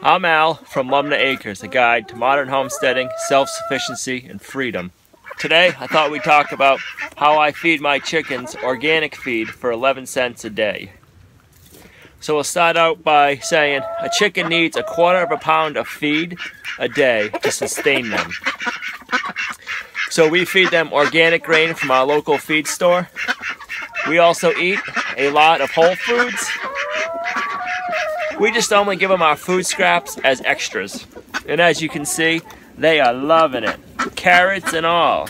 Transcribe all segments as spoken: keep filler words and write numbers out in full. I'm Al from Lumnah Acres, a guide to modern homesteading, self-sufficiency, and freedom. Today, I thought we'd talk about how I feed my chickens organic feed for eleven cents a day. So we'll start out by saying a chicken needs a quarter of a pound of feed a day to sustain them. So we feed them organic grain from our local feed store. We also eat a lot of whole foods. We just only give them our food scraps as extras. And as you can see, they are loving it. Carrots and all.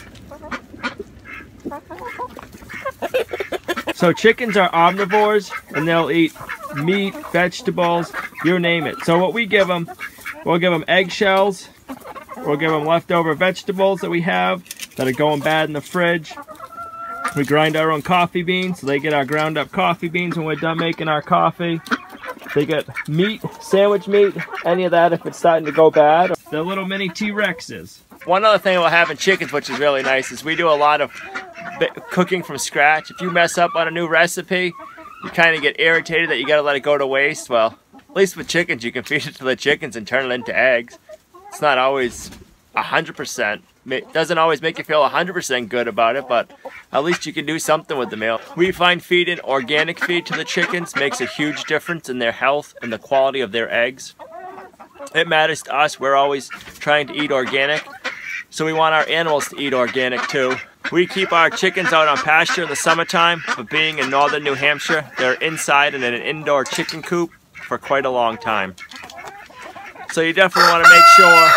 So chickens are omnivores, and they'll eat meat, vegetables, you name it. So what we give them, we'll give them eggshells, we'll give them leftover vegetables that we have that are going bad in the fridge. We grind our own coffee beans, so they get our ground up coffee beans when we're done making our coffee. They get meat, sandwich meat, any of that if it's starting to go bad. They're little mini T-Rexes. One other thing we'll have in chickens, which is really nice, is we do a lot of cooking from scratch. If you mess up on a new recipe, you kind of get irritated that you gotta let it go to waste. Well, at least with chickens, you can feed it to the chickens and turn it into eggs. It's not always one hundred percent. It doesn't always make you feel one hundred percent good about it, but at least you can do something with the meal. We find feeding organic feed to the chickens makes a huge difference in their health and the quality of their eggs. It matters to us. We're always trying to eat organic, so we want our animals to eat organic too. We keep our chickens out on pasture in the summertime, but being in northern New Hampshire, they're inside and in an indoor chicken coop for quite a long time. So you definitely want to make sure...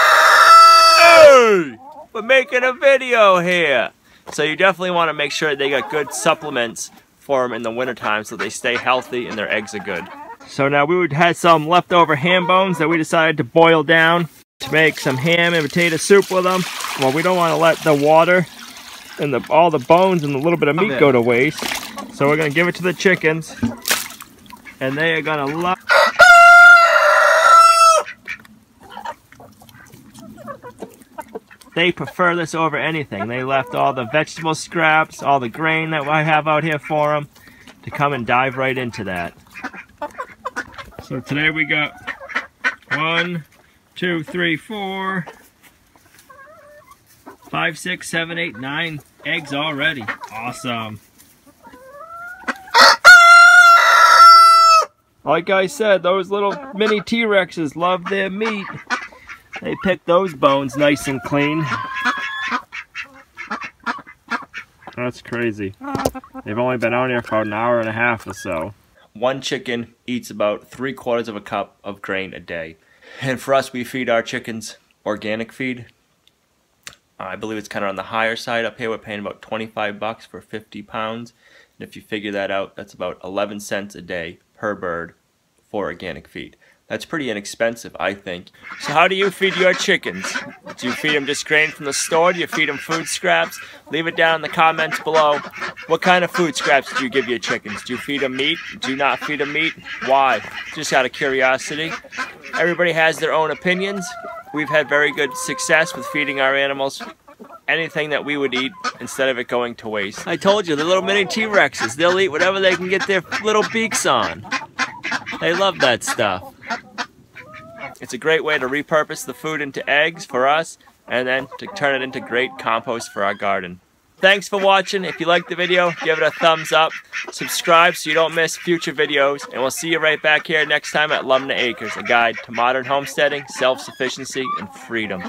Hey! We're making a video here! So you definitely want to make sure they got good supplements for them in the wintertime so they stay healthy and their eggs are good. So now we would have some leftover ham bones that we decided to boil down to make some ham and potato soup with them. Well, we don't want to let the water and the, all the bones and the little bit of meat go to waste. So we're going to give it to the chickens and they are going to love it. They prefer this over anything. They left all the vegetable scraps, all the grain that I have out here for them to come and dive right into that. So today we got one, two, three, four, five, six, seven, eight, nine eggs already. Awesome. Like I said, those little mini T-Rexes love their meat. They pick those bones nice and clean. That's crazy. They've only been out here for an hour and a half or so. One chicken eats about three quarters of a cup of grain a day. And for us, we feed our chickens organic feed. I believe it's kind of on the higher side up here. We're paying about twenty-five bucks for fifty pounds. And if you figure that out, that's about eleven cents a day per bird for organic feed. That's pretty inexpensive, I think. So how do you feed your chickens? Do you feed them just grain from the store? Do you feed them food scraps? Leave it down in the comments below. What kind of food scraps do you give your chickens? Do you feed them meat? Do you not feed them meat? Why? Just out of curiosity. Everybody has their own opinions. We've had very good success with feeding our animals anything that we would eat instead of it going to waste. I told you, the little mini T-Rexes, they'll eat whatever they can get their little beaks on. They love that stuff. It's a great way to repurpose the food into eggs for us and then to turn it into great compost for our garden. Thanks for watching. If you liked the video, give it a thumbs up. Subscribe so you don't miss future videos. And we'll see you right back here next time at Lumnah Acres, a guide to modern homesteading, self-sufficiency, and freedom.